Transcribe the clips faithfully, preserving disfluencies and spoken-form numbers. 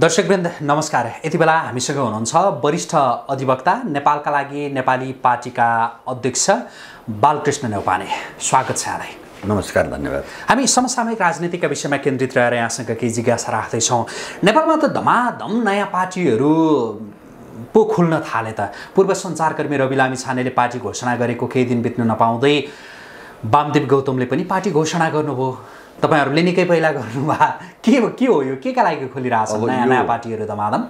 दर्शकवृन्द नमस्कार। यति बेला हामीसँग हुनुहुन्छ वरिष्ठ अधिवक्ता, नेपालका लागि नेपाली पार्टीका अध्यक्ष बालकृष्ण नेपाने। स्वागत छ यहाँलाई। नमस्कार, धन्यवाद। हामी समसामयिक राजनीतिका विषयमा केन्द्रित रहेर यहाँसँग केही जिज्ञासा राख्दैछौँ। नेपालमा त धमाधम नयाँ पार्टीहरू पो खुल्न थाले त। पूर्व सञ्चारकर्मी रवि लामिछानेले पार्टी घोषणा गरेको केही दिन बित्न नपाउँदै बामदेव गौतमले पनि पार्टी घोषणा गर्नुभयो। तपाईहरुले निकै पहिला गर्नुभयो। के के हो यो? केका लागि खोलिरहेछ नयाँ नयाँ पार्टीहरू धमाधम?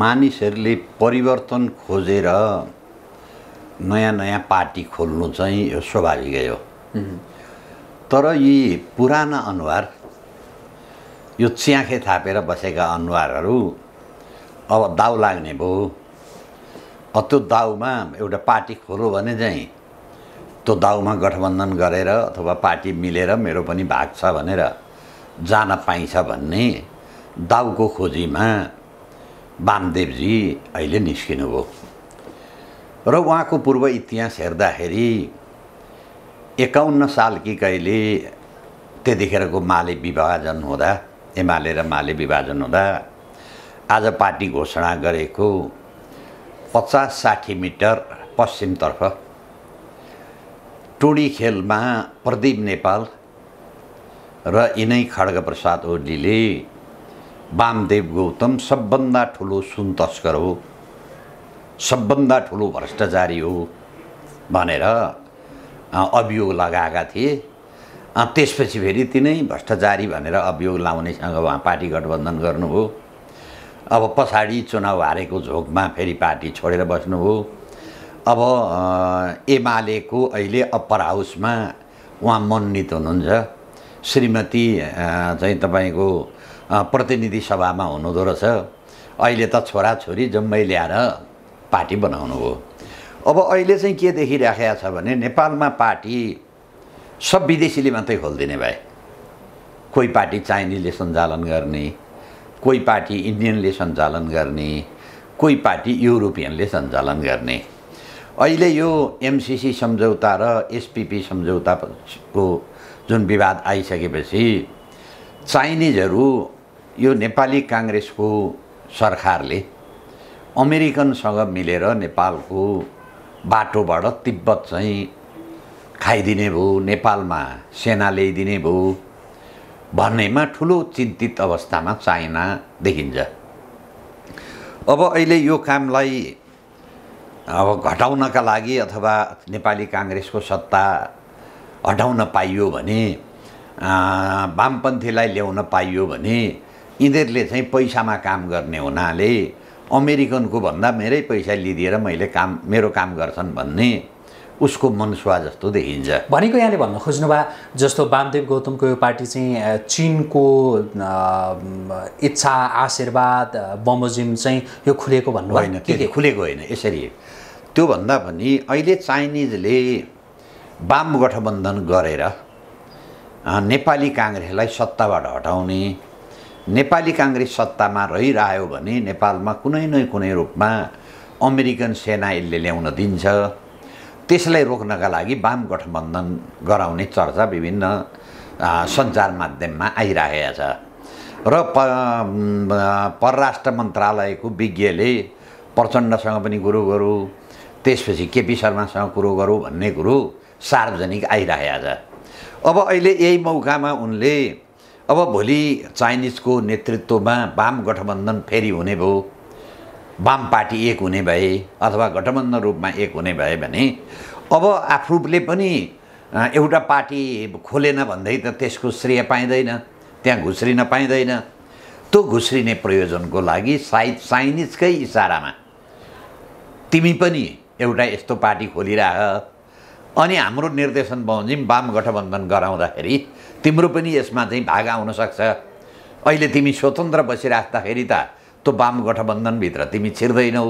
मानिसहरूले परिवर्तन खोजेर नयाँ नयाँ पार्टी खोल्नु चाहिँ यो स्वाभाविकै हो। तर यी पुराना अनुहार, यो च्याखे थापेर बसेका अनुहारहरू अब दाउ लाग्ने भयो। अब त्यो दाउमा एउटा पार्टी खोल्यो भने चाहिँ त्यो दाउमा गठबन्धन गरेर अथवा पार्टी मिलेर मेरो पनि भाग छ भनेर जान पाइन्छ भन्ने दाउको खोजीमा बामदेवजी अहिले निस्किनुभयो। र उहाँको पूर्व इतिहास हेर्दाखेरि एकाउन्न साल कि कहिले त्यतिखेरको माले विभाजन हुँदा, एमाले र माले विभाजन हुँदा आज पार्टी घोषणा गरेको पचास साठी मिटर पश्चिमतर्फ टोडीखेलमा प्रदीप नेपाल र यिनै खड्गप्रसाद ओलीले बामदेव गौतम सबभन्दा ठुलो सुन तस्कर हो, सबभन्दा ठुलो भ्रष्टाचारी हो भनेर अभियोग लगाएका थिए। त्यसपछि फेरि तिनै भ्रष्टाचारी भनेर अभियोग लाउनेसँग उहाँ पार्टी गठबन्धन गर्नुभयो। अब पछाडि चुनाव हारेको झोकमा फेरि पार्टी छोडेर बस्नुभयो। अब एमालेको अहिले अप्पर हाउसमा उहाँ मनोनित हुनुहुन्छ। श्रीमती चाहिँ तपाईँको प्रतिनिधि सभामा हुनुहुँदो रहेछ। अहिले त छोराछोरी जम्मै ल्याएर पार्टी बनाउनु हो। अब अहिले चाहिँ के देखिराखेको छ भने नेपालमा पार्टी सब विदेशीले मात्रै खोलिदिने भए। कोही पार्टी चाइनिजले सञ्चालन गर्ने, कोही पार्टी इन्डियनले सञ्चालन गर्ने, कोही पार्टी युरोपियनले सञ्चालन गर्ने। अहिले यो एमसीसी सम्झौता र एसपीपी सम्झौताको जुन विवाद आइसकेपछि चाइनिजहरू यो नेपाली काङ्ग्रेसको सरकारले अमेरिकनसँग मिलेर नेपालको बाटोबाट तिब्बत चाहिँ खाइदिने भयो, नेपालमा सेना ल्याइदिने भयो भन्नेमा ठुलो चिन्तित अवस्थामा चाइना देखिन्छ। अब अहिले यो कामलाई अब घटाउनका लागि अथवा नेपाली काङ्ग्रेसको सत्ता हटाउन पाइयो भने, वामपन्थीलाई ल्याउन पाइयो भने यिनीहरूले चाहिँ पैसामा काम गर्ने हुनाले अमेरिकनको भन्दा मेरै पैसा लिदिएर मैले काम मेरो काम गर्छन् भन्ने उसको मनसुवा जस्तो देखिन्छ भनेको यहाँले भन्न खोज्नुभयो। जस्तो बामदेव गौतमको यो पार्टी चाहिँ चीनको इच्छा, आशीर्वाद, बमोजिम चाहिँ यो खुलेको भन्नु होइन। के खुलेको होइन, यसरी त्योभन्दा पनि अहिले चाइनिजले वाम गठबन्धन गरेर नेपाली काङ्ग्रेसलाई सत्ताबाट हटाउने, नेपाली काङ्ग्रेस सत्तामा रहिरह्यो भने नेपालमा कुनै न कुनै रूपमा अमेरिकन सेना यसले ल्याउन दिन्छ। त्यसलाई रोक्नका लागि वाम गठबन्धन गराउने चर्चा विभिन्न सञ्चार माध्यममा आइरहेको छ। र परराष्ट्र मन्त्रालयको विज्ञले प्रचण्डसँग पनि कुरो गरौँ, त्यसपछि केपी शर्मासँग कुरो गरौँ भन्ने कुरो सार्वजनिक आइरहेको छ। अब अहिले यही मौकामा उनले अब भोलि चाइनिजको नेतृत्वमा वाम गठबन्धन फेरि हुने भयो, वाम पार्टी एक हुने भए अथवा गठबन्धन रूपमा एक हुने भए भने अब आफूले पनि एउटा पार्टी खोलेन भन्दै त त्यसको श्रेय पाइँदैन, त्यहाँ घुस्रिन पाइँदैन। त्यो घुस्रिने प्रयोजनको लागि सायद चाइनिजकै इसारामा तिमी पनि एउटा यस्तो पार्टी खोलिराख, अनि हाम्रो निर्देशन बमोजिम वाम गठबन्धन गराउँदाखेरि तिम्रो पनि यसमा चाहिँ भाग आउन सक्छ। अहिले तिमी स्वतन्त्र बसिराख्दाखेरि त त्यो वाम गठबन्धनभित्र तिमी छिर्दैनौ।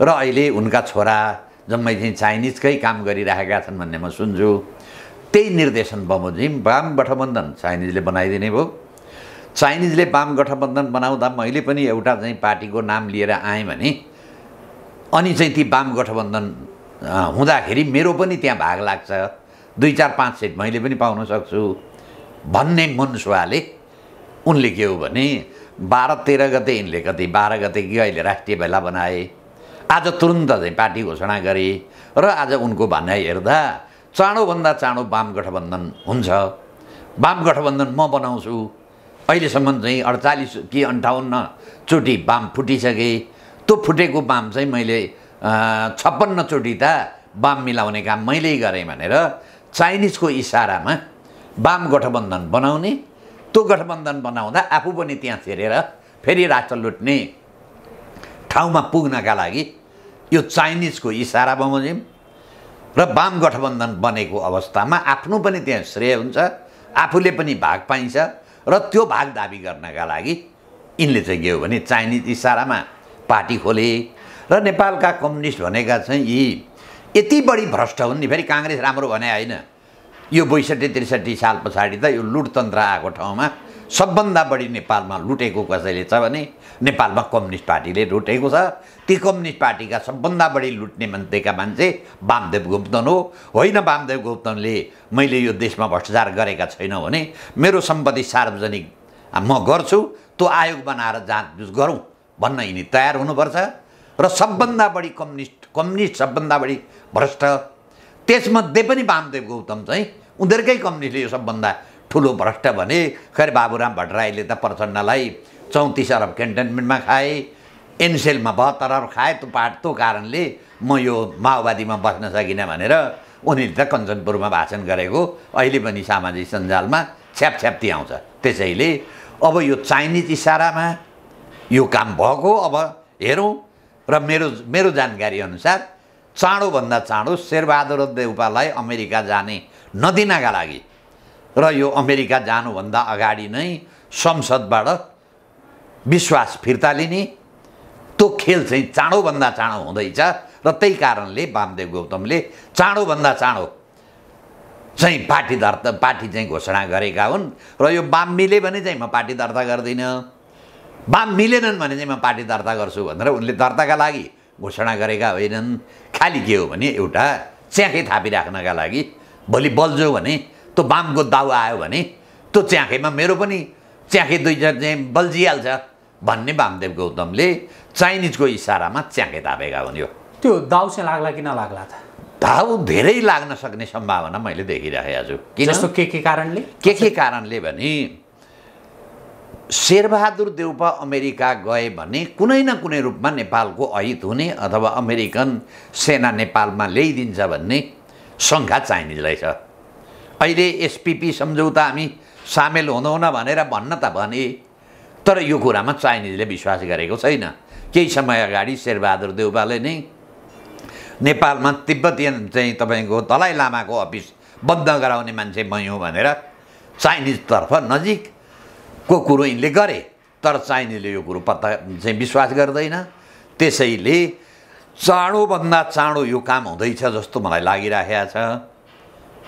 र अहिले उनका छोरा जम्मै चाहिँ चाइनिजकै काम गरिरहेका छन् भन्ने म सुन्छु। त्यही निर्देशन बमोजिम वाम गठबन्धन चाइनिजले बनाइदिने भयो। चाइनिजले वाम गठबन्धन बनाउँदा मैले पनि एउटा चाहिँ पार्टीको नाम लिएर आएँ भने अनि चाहिँ ती वाम गठबन्धन हुँदाखेरि मेरो पनि त्यहाँ भाग लाग्छ, दुई चार पाँच सिट मैले पनि पाउन सक्छु भन्ने मनसुवाले उनले के हो भने बाह्र तेह्र गते यिनले कति बाह्र गते कि अहिले राष्ट्रिय भेला बनाए, आज तुरुन्त चाहिँ पार्टी घोषणा गरे र आज उनको भनाइ हेर्दा चाँडोभन्दा चाँडो वाम गठबन्धन हुन्छ, वाम गठबन्धन म बनाउँछु। अहिलेसम्म चाहिँ अडचालीस कि अन्ठाउन्न चोटि वाम फुटिसके, त्यो फुटेको वाम चाहिँ मैले छप्पन्न चोटि त वाम मिलाउने काम मैले गरेँ भनेर चाइनिजको इशारामा वाम गठबन्धन बनाउने, त्यो गठबन्धन बनाउँदा आफू पनि त्यहाँ छेरेर फेरि राष्ट्र लुट्ने ठाउँमा पुग्नका लागि यो चाइनिजको इशारा बमोजिम र वाम गठबन्धन बनेको अवस्थामा आफ्नो पनि त्यहाँ श्रेय हुन्छ, आफूले पनि भाग पाइन्छ र त्यो भाग दाबी गर्नका लागि यिनले चाहिँ के हो भने चाइनिज इशारामा पार्टी खोले। र नेपालका कम्युनिस्ट भनेका चाहिँ यी यति बढी भ्रष्ट हुन् नि, फेरि काङ्ग्रेस राम्रो भने होइन, यो बैसठी त्रिसठी साल पछाडि त यो लुटतन्त्र आएको ठाउँमा सबभन्दा बढी नेपालमा लुटेको कसैले छ भने नेपालमा कम्युनिस्ट पार्टीले लुटेको छ। ती कम्युनिस्ट पार्टीका सबभन्दा बढी लुट्ने मन्त्रीका मान्छे बामदेव गौतम हो। होइन बामदेव गौतमले मैले यो देशमा भ्रष्टाचार गरेका छैनौँ भने मेरो सम्पत्ति सार्वजनिक म गर्छु, त्यो आयोग बनाएर जाँचबुझ गरौँ भन्न यिनी तयार हुनुपर्छ। र सबभन्दा बढी कम्युनिस्ट कम्युनिस्ट सबभन्दा बढी भ्रष्ट, त्यसमध्ये पनि बामदेव गौतम चाहिँ उनीहरूकै कम्युनिस्टले यो सबभन्दा ठुलो भ्रष्ट भने। खैर बाबुराम भट्टराईले त प्रचण्डलाई चौतिस अरब क्यान्टोनमेन्टमा खाए, एनसेलमा बहत्तर अरब खाए, त्यो पाठ त्यो कारणले म यो माओवादीमा बस्न सकिनँ भनेर उनीहरूले त कञ्चनपुरमा भाषण गरेको अहिले पनि सामाजिक सञ्जालमा छ्यापछ्याप्ती आउँछ। त्यसैले अब यो चाइनिज इसारामा यो काम भएको अब हेरौँ। र मेरो मेरो जानकारी अनुसार चाँडोभन्दा चाँडो शेर बहादुर देउपालाई अमेरिका जाने नदिनका लागि र यो अमेरिका जानुभन्दा अगाडि नै संसदबाट विश्वास फिर्ता लिने त्यो खेल चाहिँ चाँडोभन्दा चाँडो हुँदैछ। र त्यही कारणले बामदेव गौतमले चाँडोभन्दा चाँडो चाहिँ पार्टी दर्ता पार्टी चाहिँ घोषणा गरेका हुन्। र यो वाम मिले भने चाहिँ म पार्टी दर्ता गर्दिनँ, वाम मिलेनन् भने चाहिँ म पार्टी दर्ता गर्छु भनेर उनले दर्ताका लागि घोषणा गरेका होइनन्। खाली के हो भने एउटा च्याखै थापिराख्नका लागि भोलि बल्झो भने त्यो वामको दाउ आयो भने त्यो च्याखेमा मेरो पनि च्याखे दुई चाहिँ बल्झिहाल्छ भन्ने बामदेव गौतमले चाइनिजको इसारामा च्याखे तापेका हुन्। यो त्यो दाउ चाहिँ लाग्ला कि नलाग्ला त दाउ धेरै लाग्न सक्ने सम्भावना मैले देखिराखेको छु। किन जस्तो के के कारणले के के कारणले भने शेरबहादुर देउपा अमेरिका गए भने कुनै न कुनै रूपमा नेपालको अहित हुने अथवा अमेरिकन सेना नेपालमा ल्याइदिन्छ भन्ने शङ्का चाइनिजलाई छ। अहिले एसपिपी सम्झौता हामी सामेल हुँदैनौँ भनेर भन्न त भने, तर यो कुरामा चाइनिजले विश्वास गरेको छैन। केही समय अगाडि शेरबहादुर देउपाले नै नेपालमा तिब्बतियन चाहिँ तपाईँको दलाइ लामाको अफिस बन्द गराउने मान्छे मै हो भनेर चाइनिजतर्फ नजिकको कुरो यिनले गरे, तर चाइनिजले यो कुरो पत्ता चाहिँ विश्वास गर्दैन। त्यसैले चाँडोभन्दा चाँडो यो काम हुँदैछ जस्तो मलाई लागिराखेको छ।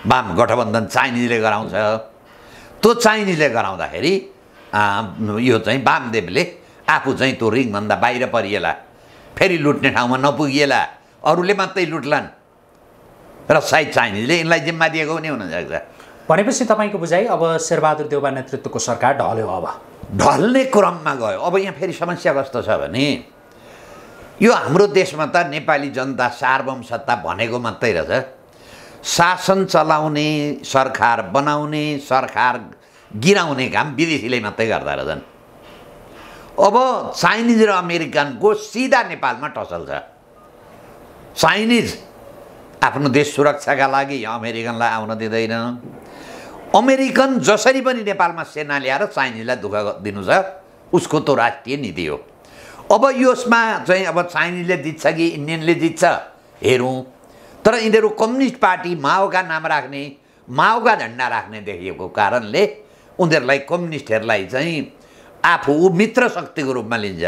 वाम गठबन्धन चाइनिजले गराउँछ, त्यो चाइनिजले गराउँदाखेरि यो चाहिँ बामदेवले आफू चाहिँ त्यो रिङभन्दा बाहिर परिएला, फेरि लुट्ने ठाउँमा नपुगिएला, अरूले मात्रै लुट्लान् र सायद चाइनिजले यिनलाई जिम्मा दिएको पनि हुनसक्छ। भनेपछि तपाईँको बुझाइ अब शेरबहादुर देउपा नेतृत्वको सरकार ढल्यो, अब ढल्ने क्रममा गयो। अब यहाँ फेरि समस्या कस्तो छ भने यो हाम्रो देशमा त नेपाली जनता सार्वभौम सत्ता भनेको मात्रै रहेछ, शासन चलाउने, सरकार बनाउने, सरकार गिराउने काम विदेशीले मात्रै गर्दा रहेछन्। अब चाइनिज र अमेरिकनको सिधा नेपालमा टसल छ। चाइनिज आफ्नो देश सुरक्षाका लागि अमेरिकनलाई आउन दिँदैन, अमेरिकन जसरी पनि नेपालमा सेना ल्याएर चाइनिजलाई दुःख दिनु छ, उसको त्यो राष्ट्रिय नीति हो। अब यसमा चाहिँ अब चाइनिजले जित्छ कि इन्डियनले जित्छ हेरौँ, तर यिनीहरू कम्युनिस्ट पार्टी माओका नाम राख्ने, माओका झन्डा राख्ने देखिएको कारणले उनीहरूलाई कम्युनिस्टहरूलाई चाहिँ आफू मित्र शक्तिको रूपमा लिन्छ।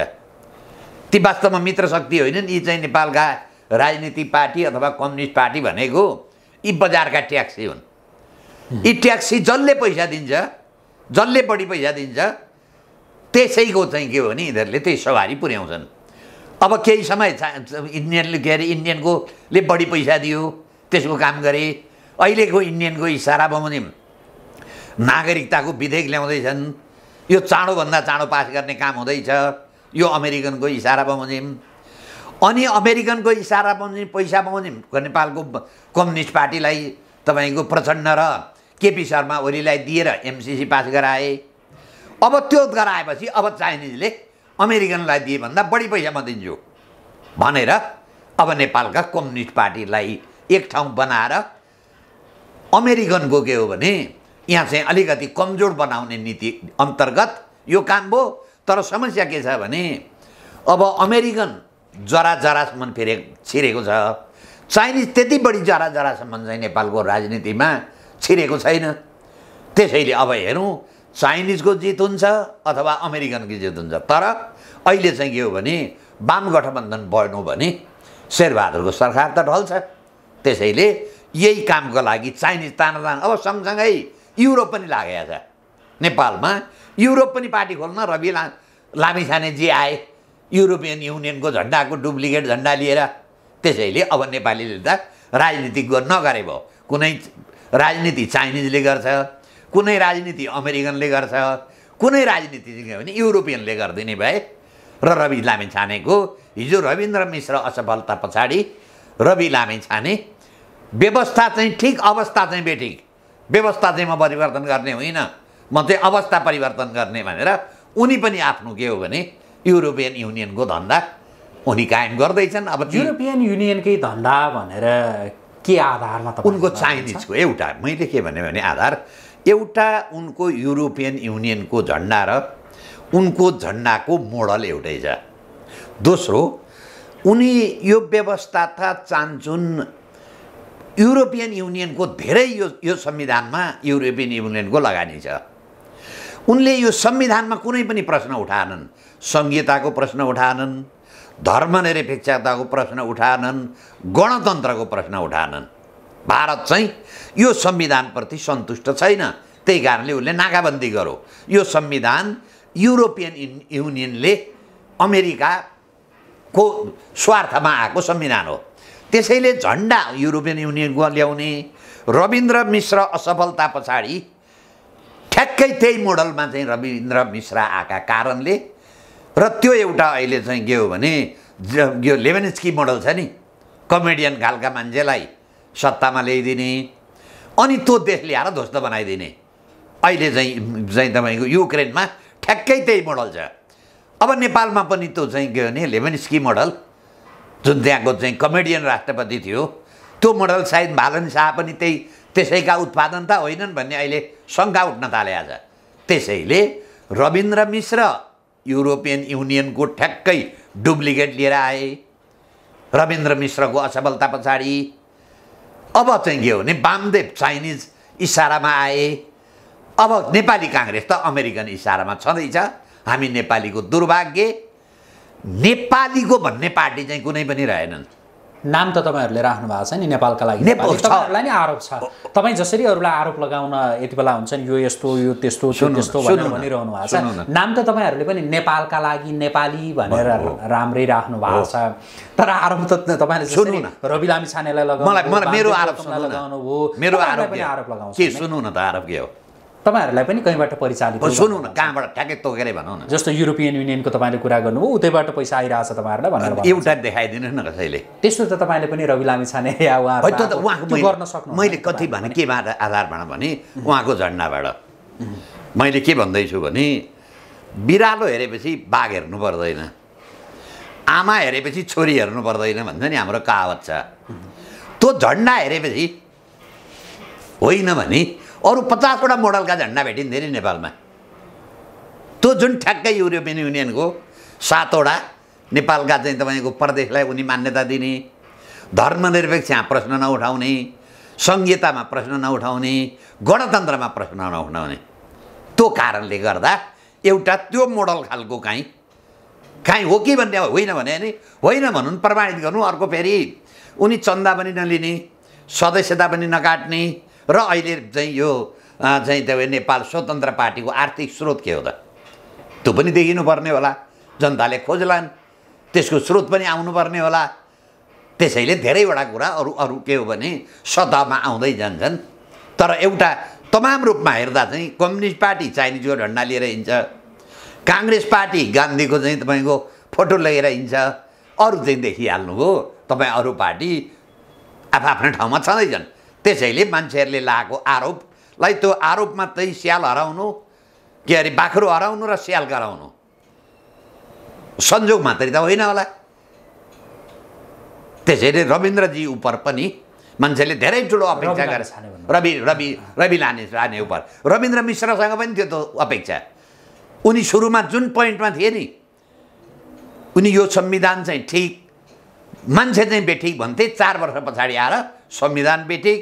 ती वास्तवमा मित्र शक्ति होइनन्। यी चाहिँ नेपालका राजनीतिक पार्टी अथवा कम्युनिस्ट पार्टी भनेको यी बजारका ट्याक्सी हुन्। यी ट्याक्सी जसले पैसा दिन्छ, जसले बढी पैसा दिन्छ त्यसैको चाहिँ के हो भने यिनीहरूले त्यही सवारी पुर्याउँछन्। अब केही समय इन्डियनले के अरे इन्डियनकोले बढी पैसा दियो, त्यसको काम गरे। अहिलेको इन्डियनको इसारा बमोजिम नागरिकताको विधेयक ल्याउँदैछन्। यो चाँडोभन्दा चाँडो पास गर्ने काम हुँदैछ। यो अमेरिकनको इसारा बमोजिम, अनि अमेरिकनको इसारा बमोजिम पैसा बमोजिम नेपालको कम्युनिस्ट पार्टीलाई तपाईँको प्रचण्ड र केपी शर्मा ओलीलाई दिएर एमसीसी पास गराए। अब त्यो गराएपछि अब चाइनिजले अमेरिकनलाई दिए भन्दा बढी पैसा म दिन्छु भनेर अब नेपालका कम्युनिस्ट पार्टीलाई एक ठाउँ बनाएर अमेरिकनको के हो भने यहाँ चाहिँ अलिकति कमजोर बनाउने नीति अन्तर्गत यो काम भयो। तर समस्या के छ भने अब अमेरिकन जरा जरासम्म फेरि छिरेको छ, चाइनिज त्यति बढी जरा जरासम्म चाहिँ नेपालको राजनीतिमा छिरेको छैन। त्यसैले अब हेरौँ चाइनिजको जित हुन्छ अथवा अमेरिकनको जित हुन्छ। तर अहिले चाहिँ के हो भने वाम गठबन्धन बन्यो भने शेरबहादुरको सरकार त ढल्छ। त्यसैले यही कामको लागि चाइनिज तानातान। अब सँगसँगै युरोप पनि लागेको छ नेपालमा, युरोप पनि पार्टी खोल्न रवि लामिछानेजी आए युरोपियन युनियनको झन्डाको डुप्लिकेट झन्डा लिएर। त्यसैले अब नेपालीले त राजनीति नगरे भयो। कुनै राजनीति चाइनिजले गर्छ, कुनै राजनीति अमेरिकनले गर्छ, कुनै राजनीति के भने युरोपियनले गरिदिने भए। र रवि लामिछानेको हिजो राबिन्द्र मिश्र असफलता पछाडि रवि लामिछाने व्यवस्था चाहिँ ठिक, अवस्था चाहिँ बेठिक। व्यवस्था चाहिँ म परिवर्तन गर्ने होइन, म चाहिँ अवस्था परिवर्तन गर्ने भनेर उनी पनि आफ्नो के हो भने युरोपियन युनियनको धन्दा उनी कायम गर्दैछन्। अब युरोपियन युनियनकै धन्दा भनेर के आधारमा त उनको चाइनिजको एउटा मैले के भने भने आधार एउटा उनको युरोपियन युनियनको झन्डा र उनको झन्डाको मोडल एउटै छ। दोस्रो उनी यो व्यवस्था था चाहन्छन् युरोपियन युनियनको धेरै यो यो संविधानमा युरोपियन युनियनको लगानी छ। उनले यो संविधानमा कुनै पनि प्रश्न उठाएनन्, संहिताको प्रश्न उठाएनन्, धर्मनिरपेक्षताको प्रश्न उठाएनन्, गणतन्त्रको प्रश्न उठाएनन्। भारत चाहिँ यो संविधानप्रति सन्तुष्ट छैन, त्यही कारणले उसले नाकाबन्दी गर्यो। यो संविधान युरोपियन युनियनले अमेरिकाको स्वार्थमा आएको संविधान हो। त्यसैले झन्डा युरोपियन युनियनको ल्याउने। रविन्द्र मिश्र असफलता पछाडि ठ्याक्कै त्यही मोडलमा चाहिँ रविन्द्र मिश्र आएका कारणले र त्यो एउटा अहिले चाहिँ के हो भने यो लेभेन्स्की मोडल छ नि, कमेडियन खालका मान्छेलाई सत्तामा ल्याइदिने अनि त्यो देश ल्याएर ध्वस्त बनाइदिने। अहिले चाहिँ चाहिँ तपाईँको युक्रेनमा ठ्याक्कै त्यही मोडल छ। अब नेपालमा पनि त्यो चाहिँ के भने लेभेन्स्की मोडल जुन त्यहाँको चाहिँ कमेडियन राष्ट्रपति थियो त्यो मोडल सायद बालन शाह पनि त्यही त्यसैका उत्पादन त होइनन् भन्ने अहिले शङ्का उठ्न थालेको छ। त्यसैले रविन्द्र मिश्र युरोपियन युनियनको ठ्याक्कै डुप्लिकेट लिएर आए। रविन्द्र मिश्रको असफलता पछाडि अब चाहिँ के हो भने बामदेव चाइनिज इसारामा आए। अब नेपाली काङ्ग्रेस त अमेरिकन इसारामा छँदैछ। हामी नेपालीको दुर्भाग्य नेपालीको भन्ने पार्टी चाहिँ कुनै पनि रहेनन्। नाम त तपाईँहरूले राख्नु भएको छ नि नेपालका लागि, तपाईँहरूलाई नै आरोप छ। तपाईँ जसरी अरूलाई आरोप लगाउन यति बेला हुन्छ नि यो यस्तो यो त्यस्तो त्यस्तो भनेर भनिरहनु भएको छ, नाम त तपाईँहरूले पनि नेपालका लागि नेपाली भनेर राम्रै राख्नु भएको छ। तर आरोप त तपाईँले जसरी रवि लामिछानेलाई लगाउनु, मेरो आरोप लगाउनु हो, मेरो आरोप पनि आरोप लगाउँछ के? सुन्नु न त आरोप के हो, तपाईँहरूलाई पनि कहीँबाट परिचालित सुनौ न, कहाँबाट ठ्याक्कै तोकेरै भनौँ न। जस्तो युरोपियन युनियनको तपाईँले कुरा गर्नुभयो, उतैबाट पैसा आइरहेको छ तपाईँहरूलाई भनेर एउटा देखाइदिनु न कसैले। त्यस्तो त तपाईँले पनि रवि लामिछाने या गर्न सक्नु। मैले कति भने केबाट आधारबाट भने उहाँको झन्डाबाट मैले के भन्दैछु भने बिरालो हेरेपछि बाघ हेर्नु पर्दैन, आमा हेरेपछि छोरी हेर्नु पर्दैन भन्छ नि हाम्रो कहावत छ। त्यो झन्डा हेरेपछि होइन भने अरू पचासवटा मोडलका झन्डा भेटिन्थे नि नेपालमा। त्यो जुन ठ्याक्कै युरोपियन युनियनको सातवटा नेपालका चाहिँ तपाईँको प्रदेशलाई उनी मान्यता दिने, धर्मनिरपेक्ष प्रश्न नउठाउने, संहितामा प्रश्न नउठाउने, गणतन्त्रमा प्रश्न नउठाउने। त्यो कारणले गर्दा एउटा त्यो मोडल खालको काहीँ काहीँ हो कि भन्ने होइन भने नि होइन भनौँ प्रमाणित गर्नु। अर्को फेरि उनी चन्दा पनि नलिने, सदस्यता पनि नकाट्ने र अहिले चाहिँ यो चाहिँ तपाईँ नेपाल स्वतन्त्र पार्टीको आर्थिक स्रोत के हो त त्यो पनि देखिनुपर्ने होला, जनताले खोज्लान्, त्यसको स्रोत पनि आउनुपर्ने होला। त्यसैले धेरैवटा कुरा अरू अरू के हो भने सतहमा आउँदै जान्छन्। तर एउटा तमाम रूपमा हेर्दा चाहिँ कम्युनिस्ट पार्टी चाइनिजको झन्डा लिएर हिँड्छ, कांग्रेस पार्टी गांधी को तपाईको फोटो लगेर हिँड्छ, अरु चाहिँ देखिहाल्नु हो तपाई अरु पार्टी आफ्नै ठाउँमा छँदैछन्। त्यसैले मान्छेहरुले लाएको आरोपलाई त्यो आरोप मात्रै स्याल हराउनु के अरे बाख्रो हराउनु र स्याल गराउनु संजोग मात्रै त होइन होला। त्यसैले रविन्द्रजी उपर पनि मान्छेले धेरै ठुलो अपेक्षा गरेर रवि रवि रवि लामिछाने उपर राबिन्द्र मिश्रसँग पनि त्यो अपेक्षा। उनी सुरुमा जुन पोइन्टमा थिए नि उनी यो संविधान चाहिँ ठीक, मान्छे चाहिँ बेठिक भन्थे, चार वर्ष पछाडि आएर संविधान बेठिक,